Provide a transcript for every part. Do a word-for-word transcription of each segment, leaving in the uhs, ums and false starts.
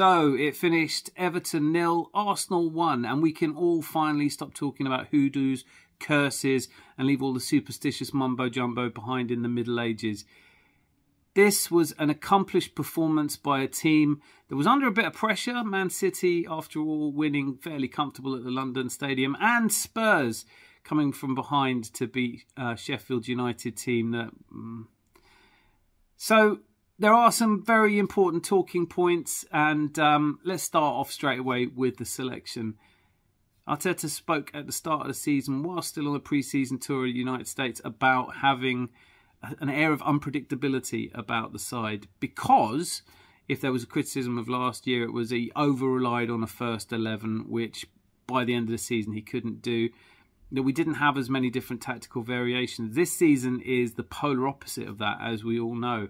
So it finished Everton nil, Arsenal one, and we can all finally stop talking about hoodoos, curses, and leave all the superstitious mumbo-jumbo behind in the Middle Ages. This was an accomplished performance by a team that was under a bit of pressure. Man City, after all, winning fairly comfortable at the London Stadium, and Spurs coming from behind to beat uh, Sheffield United team. That, mm. So there are some very important talking points, and um, let's start off straight away with the selection. Arteta spoke at the start of the season, while still on the pre-season tour of the United States, about having an air of unpredictability about the side, because if there was a criticism of last year, it was he over-relied on a first eleven, which by the end of the season he couldn't do. That we didn't have as many different tactical variations. This season is the polar opposite of that, as we all know.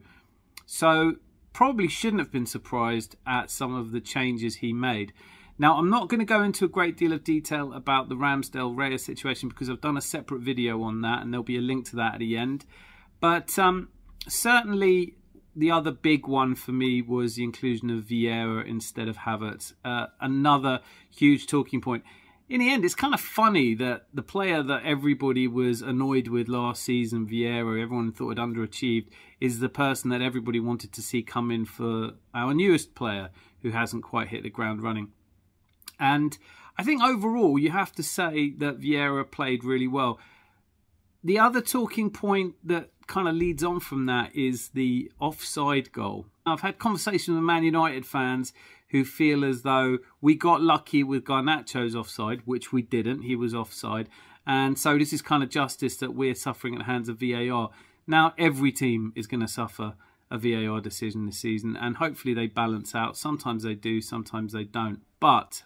So probably shouldn't have been surprised at some of the changes he made. Now, I'm not going to go into a great deal of detail about the Ramsdale-Raya situation because I've done a separate video on that, and there'll be a link to that at the end. But um, certainly the other big one for me was the inclusion of Vieira instead of Havertz. Uh, another huge talking point. In the end, it's kind of funny that the player that everybody was annoyed with last season, Vieira, everyone thought had underachieved, is the person that everybody wanted to see come in for our newest player who hasn't quite hit the ground running. And I think overall, you have to say that Vieira played really well. The other talking point that kind of leads on from that is the offside goal. I've had conversations with Man United fans who feel as though we got lucky with Garnacho's offside, which we didn't. He was offside. And so this is kind of justice that we're suffering at the hands of V A R. Now every team is going to suffer a V A R decision this season, and hopefully they balance out. Sometimes they do, sometimes they don't. But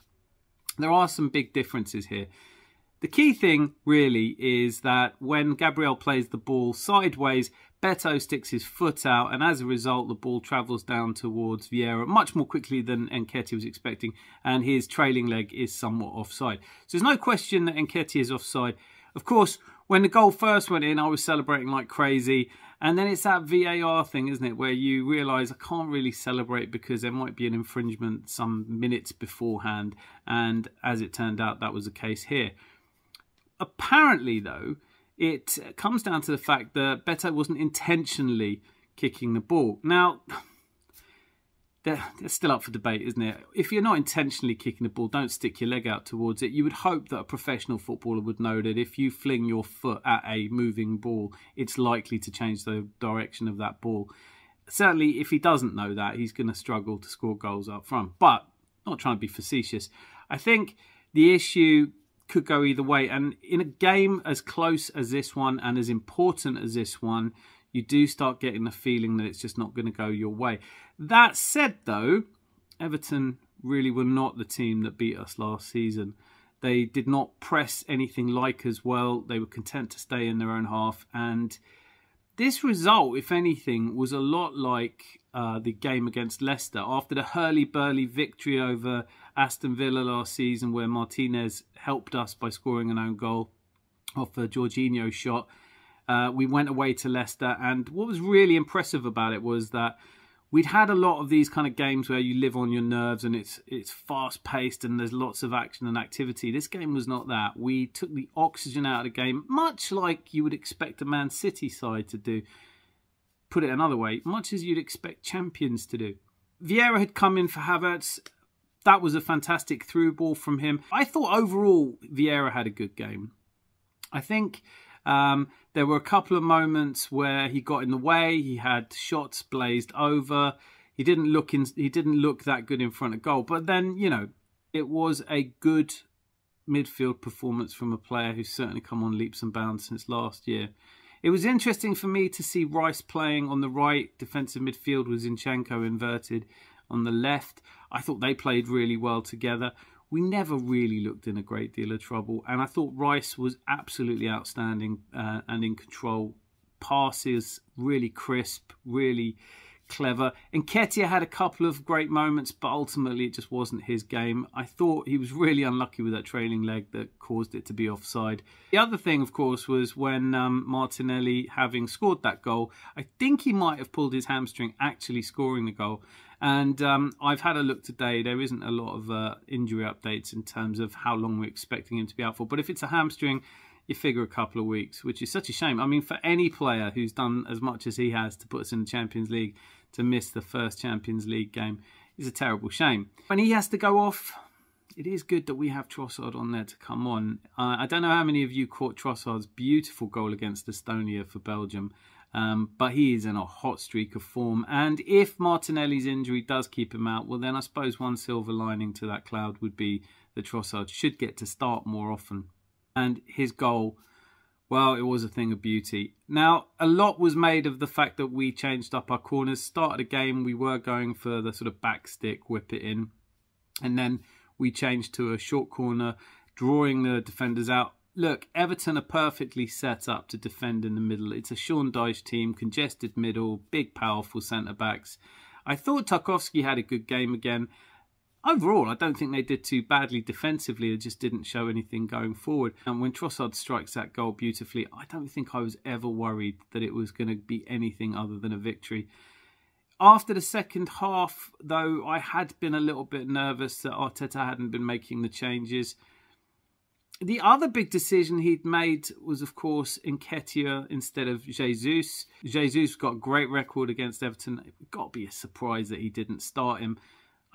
there are some big differences here. The key thing, really, is that when Gabriel plays the ball sideways, Beto sticks his foot out, and as a result, the ball travels down towards Vieira much more quickly than Nketiah was expecting, and his trailing leg is somewhat offside. So there's no question that Nketiah is offside. Of course, when the goal first went in, I was celebrating like crazy, and then it's that V A R thing, isn't it, where you realise I can't really celebrate because there might be an infringement some minutes beforehand, and as it turned out, that was the case here. Apparently, though, it comes down to the fact that Beto wasn't intentionally kicking the ball. Now, that's still up for debate, isn't it? If you're not intentionally kicking the ball, don't stick your leg out towards it. You would hope that a professional footballer would know that if you fling your foot at a moving ball, it's likely to change the direction of that ball. Certainly, if he doesn't know that, he's going to struggle to score goals up front. But, not trying to be facetious, I think the issue could go either way, and in a game as close as this one and as important as this one, you do start getting the feeling that it's just not going to go your way. That said, though, Everton really were not the team that beat us last season. They did not press anything like as well. They were content to stay in their own half, and this result, if anything, was a lot like uh, the game against Leicester. After the hurly-burly victory over Aston Villa last season, where Martinez helped us by scoring an own goal off a Jorginho shot, uh, we went away to Leicester. And what was really impressive about it was that we'd had a lot of these kind of games where you live on your nerves and it's it's fast-paced and there's lots of action and activity. This game was not that. We took the oxygen out of the game, much like you would expect a Man City side to do. Put it another way, much as you'd expect champions to do. Vieira had come in for Havertz. That was a fantastic through ball from him. I thought overall Vieira had a good game. I think Um, there were a couple of moments where he got in the way. He had shots blazed over. He didn't look in, he didn't look that good in front of goal. But then, you know, it was a good midfield performance from a player who's certainly come on leaps and bounds since last year. It was interesting for me to see Rice playing on the right defensive midfield with Zinchenko inverted on the left. I thought they played really well together. We never really looked in a great deal of trouble. And I thought Rice was absolutely outstanding uh, and in control. Passes, really crisp, really clever. Nketiah had a couple of great moments, but ultimately it just wasn't his game. I thought he was really unlucky with that trailing leg that caused it to be offside. The other thing, of course, was when um, Martinelli, having scored that goal, I think he might have pulled his hamstring actually scoring the goal. And um, I've had a look today. There isn't a lot of uh, injury updates in terms of how long we're expecting him to be out for. But if it's a hamstring, you figure a couple of weeks, which is such a shame. I mean, for any player who's done as much as he has to put us in the Champions League, to miss the first Champions League game is a terrible shame. When he has to go off, it is good that we have Trossard on there to come on. Uh, I don't know how many of you caught Trossard's beautiful goal against Estonia for Belgium, um, but he is in a hot streak of form. And if Martinelli's injury does keep him out, well, then I suppose one silver lining to that cloud would be that Trossard should get to start more often. And his goal, well, it was a thing of beauty. Now, a lot was made of the fact that we changed up our corners. Started a game, we were going for the sort of back stick, whip it in. And then we changed to a short corner, drawing the defenders out. Look, Everton are perfectly set up to defend in the middle. It's a Sean Dyche team, congested middle, big, powerful centre-backs. I thought Tarkowski had a good game again. Overall, I don't think they did too badly defensively. They just didn't show anything going forward. And when Trossard strikes that goal beautifully, I don't think I was ever worried that it was going to be anything other than a victory. After the second half, though, I had been a little bit nervous that Arteta hadn't been making the changes. The other big decision he'd made was, of course, Nketiah instead of Jesus. Jesus got a great record against Everton. It's got to be a surprise that he didn't start him.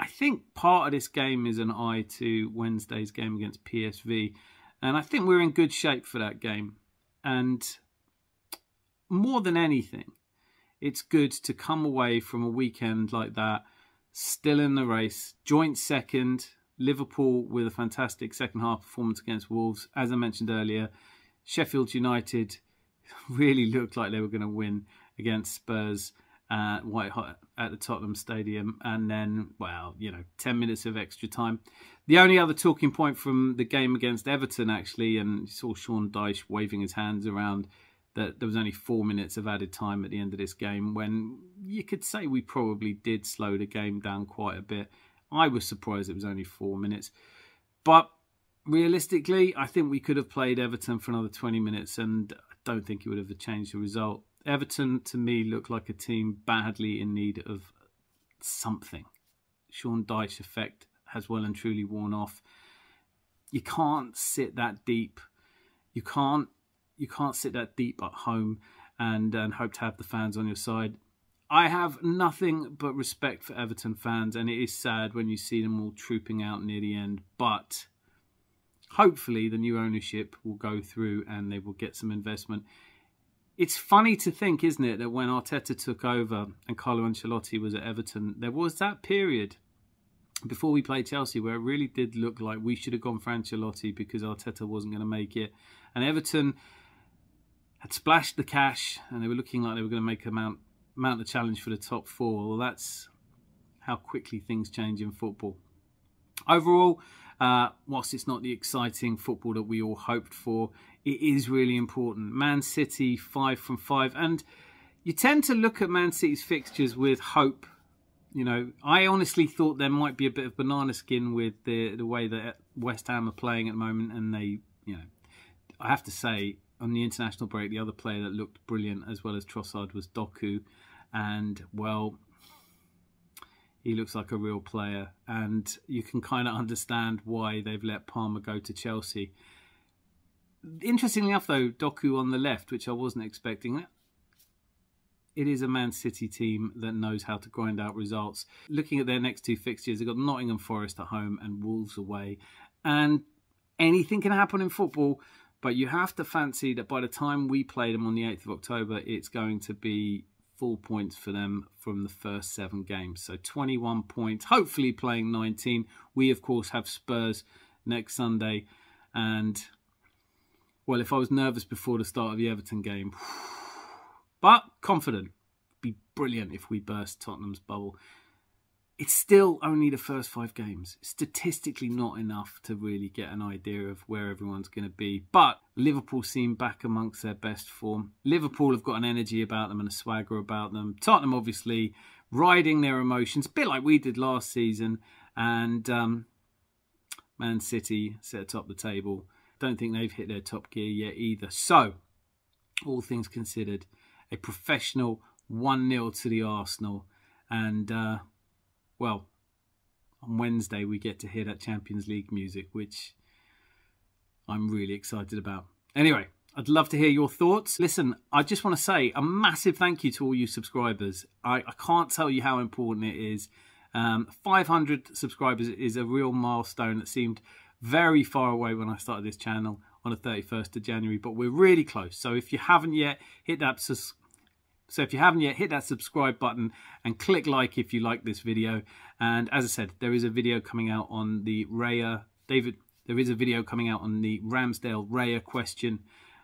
I think part of this game is an eye to Wednesday's game against P S V. And I think we're in good shape for that game. And more than anything, it's good to come away from a weekend like that, still in the race, joint second, Liverpool with a fantastic second half performance against Wolves. As I mentioned earlier, Sheffield United really looked like they were going to win against Spurs at White Hart at the Tottenham Stadium, and then, well, you know, ten minutes of extra time. The only other talking point from the game against Everton, actually, and you saw Sean Dyche waving his hands around, that there was only four minutes of added time at the end of this game, when you could say we probably did slow the game down quite a bit. I was surprised it was only four minutes. But realistically, I think we could have played Everton for another twenty minutes, and I don't think it would have changed the result. Everton, to me, look like a team badly in need of something. Sean Dyche effect has well and truly worn off. You can't sit that deep. You can't, you can't sit that deep at home and, and hope to have the fans on your side. I have nothing but respect for Everton fans, and it is sad when you see them all trooping out near the end. But hopefully the new ownership will go through and they will get some investment. It's funny to think, isn't it, that when Arteta took over and Carlo Ancelotti was at Everton, there was that period before we played Chelsea where it really did look like we should have gone for Ancelotti because Arteta wasn't going to make it. And Everton had splashed the cash and they were looking like they were going to make a mount, mount the challenge for the top four. Well, that's how quickly things change in football. Overall, uh, whilst it's not the exciting football that we all hoped for, it is really important. Man City, five from five. And you tend to look at Man City's fixtures with hope. You know, I honestly thought there might be a bit of banana skin with the, the way that West Ham are playing at the moment. And they, you know, I have to say, on the international break, the other player that looked brilliant as well as Trossard was Doku. And, well, he looks like a real player, and you can kind of understand why they've let Palmer go to Chelsea. Interestingly enough, though, Doku on the left, which I wasn't expecting. It is a Man City team that knows how to grind out results. Looking at their next two fixtures, they've got Nottingham Forest at home and Wolves away. And anything can happen in football, but you have to fancy that by the time we play them on the eighth of October, it's going to be full points for them from the first seven games. So twenty-one points, hopefully playing nineteen. We, of course, have Spurs next Sunday. And, well, if I was nervous before the start of the Everton game, but confident, be brilliant if we burst Tottenham's bubble. It's still only the first five games. Statistically not enough to really get an idea of where everyone's going to be. But Liverpool seem back amongst their best form. Liverpool have got an energy about them and a swagger about them. Tottenham obviously riding their emotions, a bit like we did last season. And um, Man City set atop the table. Don't think they've hit their top gear yet either. So, all things considered, a professional one nil to the Arsenal. And Uh, well, on Wednesday we get to hear that Champions League music, which I'm really excited about. Anyway, I'd love to hear your thoughts. Listen, I just want to say a massive thank you to all you subscribers. I, I can't tell you how important it is. Um, five hundred subscribers is a real milestone that seemed very far away when I started this channel on the thirty-first of January, but we're really close. So if you haven't yet, hit that subscribe. So if you haven't yet, hit that subscribe button and click like if you like this video. And as I said, there is a video coming out on the Raya, David, there is a video coming out on the Ramsdale Raya question.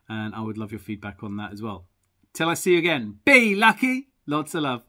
And I would love your feedback on that as well. Till I see you again, be lucky. Lots of love.